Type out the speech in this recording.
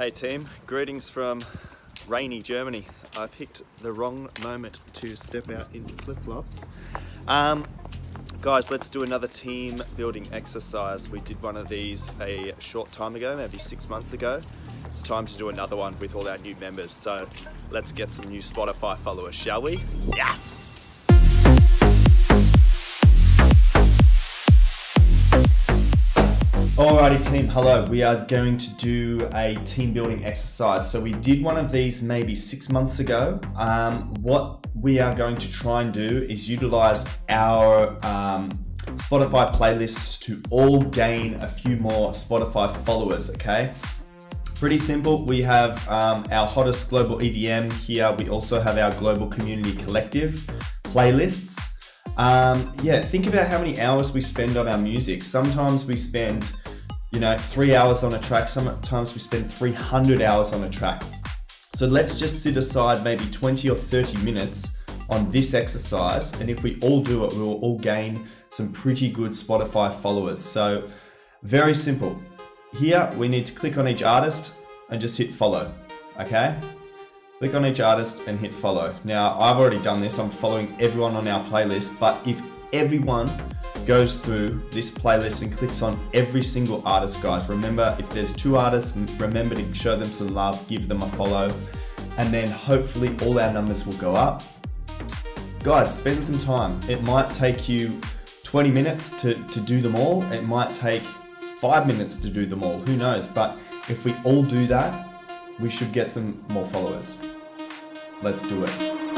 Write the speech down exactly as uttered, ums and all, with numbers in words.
Hey team, greetings from rainy Germany. I picked the wrong moment to step out into flip-flops. Um, guys, let's do another team building exercise. We did one of these a short time ago, maybe six months ago. It's time to do another one with all our new members. So let's get some new Spotify followers, shall we? Yes! Alrighty team, hello. We are going to do a team building exercise. So we did one of these maybe six months ago. Um, what we are going to try and do is utilize our um, Spotify playlists to all gain a few more Spotify followers, okay? Pretty simple. We have um, our hottest global E D M here. We also have our global community collective playlists. Um, yeah, think about how many hours we spend on our music. Sometimes we spend You know, three hours on a track, sometimes we spend three hundred hours on a track. So let's just sit aside maybe twenty or thirty minutes on this exercise, and if we all do it, we will all gain some pretty good Spotify followers. So very simple. Here, we need to click on each artist and just hit follow, okay? Click on each artist and hit follow. Now, I've already done this, I'm following everyone on our playlist, but if everyone goes through this playlist and clicks on every single artist, guys. Remember, if there's two artists, remember to show them some love, give them a follow, and then hopefully all our numbers will go up. Guys, spend some time. It might take you twenty minutes to, to do them all. It might take five minutes to do them all, who knows? But if we all do that, we should get some more followers. Let's do it.